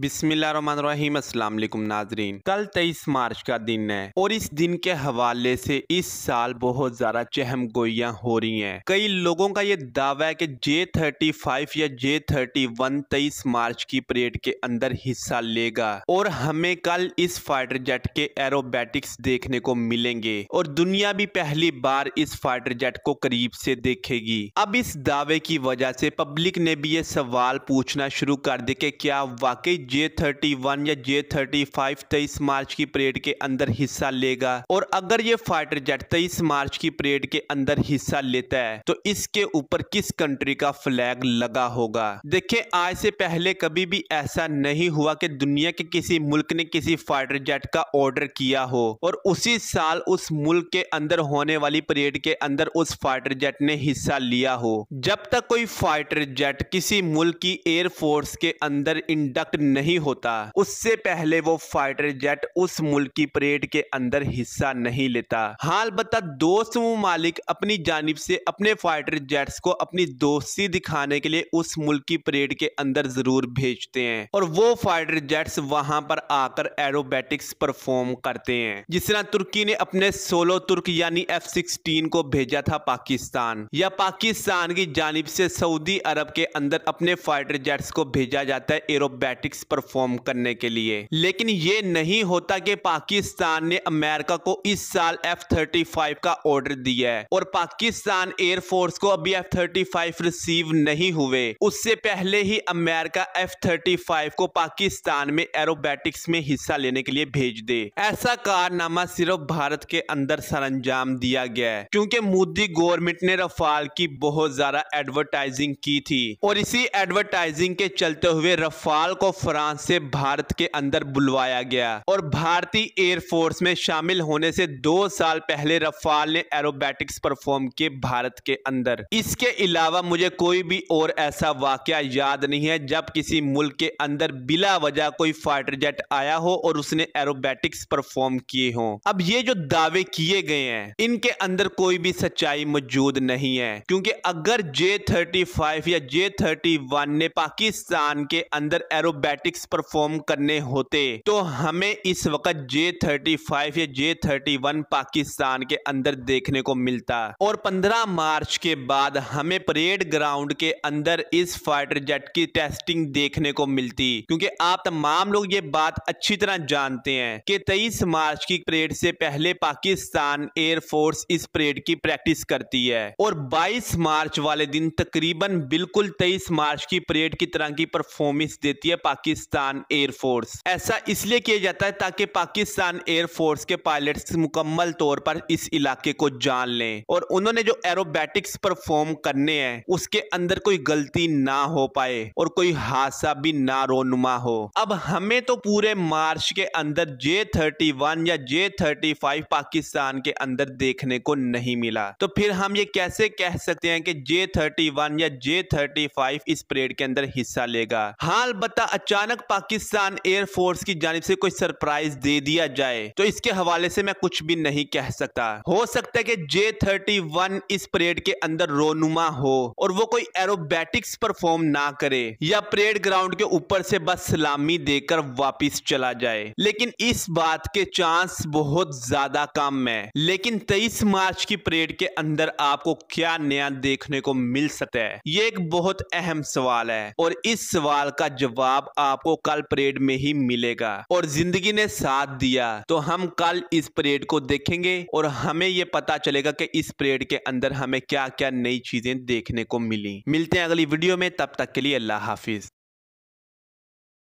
बिस्मिल्लाहिर्रहमानिर्रहीम अस्सलाम वालेकुम नाजरीन। कल 23 मार्च का दिन है और इस दिन के हवाले से इस साल बहुत ज़्यादा चहमगोइयाँ हो रही हैं। कई लोगों का ये दावा है कि J-35 या J-31 23 मार्च की परेड के अंदर हिस्सा लेगा और हमें कल इस फाइटर जेट के एरोबैटिक्स देखने को मिलेंगे और दुनिया भी पहली बार इस फाइटर जेट को करीब से देखेगी। अब इस दावे की वजह से पब्लिक ने भी ये सवाल पूछना शुरू कर दिया कि क्या वाकई J-31 या J-35 23 मार्च की परेड के अंदर हिस्सा लेगा, और अगर ये फाइटर जेट 23 मार्च की परेड के अंदर हिस्सा लेता है तो इसके ऊपर किस कंट्री का फ्लैग लगा होगा। देखें, आज से पहले कभी भी ऐसा नहीं हुआ कि दुनिया के किसी मुल्क ने किसी फाइटर जेट का ऑर्डर किया हो और उसी साल उस मुल्क के अंदर होने वाली परेड के अंदर उस फाइटर जेट ने हिस्सा लिया हो। जब तक कोई फाइटर जेट किसी मुल्क की एयरफोर्स के अंदर इंडक्ट नहीं होता, उससे पहले वो फाइटर जेट उस मुल्क की परेड के अंदर हिस्सा नहीं लेता। हाल बता दोस्त मुमालिक अपनी जानिब से अपने फाइटर जेट्स को अपनी दोस्ती दिखाने के लिए उस मुल्क की परेड के अंदर जरूर भेजते हैं और वो फाइटर जेट्स वहां पर आकर एरोबैटिक्स परफॉर्म करते हैं। जिस तरह तुर्की ने अपने 16 तुर्क यानी F-16 को भेजा था पाकिस्तान, या पाकिस्तान की जानिब से सऊदी अरब के अंदर अपने फाइटर जेट्स को भेजा जाता है एरोबैटिक्स परफॉर्म करने के लिए। लेकिन ये नहीं होता कि पाकिस्तान ने अमेरिका को इस साल F-35 का ऑर्डर दिया है और पाकिस्तान एयरफोर्स को अभी F-35 रिसीव नहीं हुए, उससे पहले ही अमेरिका F-35 को पाकिस्तान में एरोबैटिक्स में हिस्सा लेने के लिए भेज दे। ऐसा कारनामा सिर्फ भारत के अंदर सरंजाम दिया गया है क्योंकि मोदी गवर्नमेंट ने रफाल की बहुत ज्यादा एडवर्टाइजिंग की थी और इसी एडवर्टाइजिंग के चलते हुए रफाल को फ्रांस से भारत के अंदर बुलवाया गया और भारतीय एयरफोर्स में शामिल होने से 2 साल पहले रफाल ने एरोबैटिक्स परफॉर्म किए भारत के अंदर। इसके अलावा मुझे कोई भी और ऐसा वाकया याद नहीं है जब किसी मुल्क के अंदर बिला वजह कोई फाइटर जेट आया हो और उसने एरोबैटिक्स परफॉर्म किए हो। अब ये जो दावे किए गए हैं इनके अंदर कोई भी सच्चाई मौजूद नहीं है, क्योंकि अगर J-35 या J-31 ने पाकिस्तान के अंदर एरोबैटिक्स परफॉर्म करने होते तो हमें इस वक्त J-35 या J-31 पाकिस्तान के अंदर देखने को मिलता और 15 मार्च के बाद हमें परेड ग्राउंड के अंदर इस फाइटर जेट की टेस्टिंग देखने को मिलती। क्योंकि आप तमाम लोग ये बात अच्छी तरह जानते हैं कि 23 मार्च की परेड से पहले पाकिस्तान एयरफोर्स इस परेड की प्रैक्टिस करती है और 22 मार्च वाले दिन तकरीबन बिल्कुल 23 मार्च की परेड की तरह की परफॉर्मेंस देती है पाकिस्तान एयरफोर्स। ऐसा इसलिए किया जाता है ताकि पाकिस्तान एयरफोर्स के पायलट्स मुकम्मल तौर पर इस इलाके को जान लें और उन्होंने जो एरोबैटिक्स परफॉर्म करने हैं उसके अंदर कोई गलती ना हो पाए और कोई हादसा भी ना रोनुमा हो। अब हमें तो पूरे मार्च के अंदर J-31 या J-35 पाकिस्तान के अंदर देखने को नहीं मिला, तो फिर हम ये कैसे कह सकते हैं कि J-31 या J-35 इस परेड के अंदर हिस्सा लेगा। हाल बता अचानक पाकिस्तान एयरफोर्स की जानिब से कोई सरप्राइज दे दिया जाए तो इसके हवाले से मैं कुछ भी नहीं कह सकता। हो सकता है कि J-31 इस परेड के अंदर रोनुमा हो और वो कोई एरोबैटिक्स परफॉर्म ना करे या परेड ग्राउंड के ऊपर से बस सलामी देकर वापस चला जाए, लेकिन इस बात के चांस बहुत ज्यादा कम है। लेकिन 23 मार्च की परेड के अंदर आपको क्या नया देखने को मिल सकता है, ये एक बहुत अहम सवाल है और इस सवाल का जवाब आपको कल परेड में ही मिलेगा। और जिंदगी ने साथ दिया तो हम कल इस परेड को देखेंगे और हमें ये पता चलेगा कि इस परेड के अंदर हमें क्या क्या नई चीजें देखने को मिली। मिलते हैं अगली वीडियो में, तब तक के लिए अल्लाह हाफिज।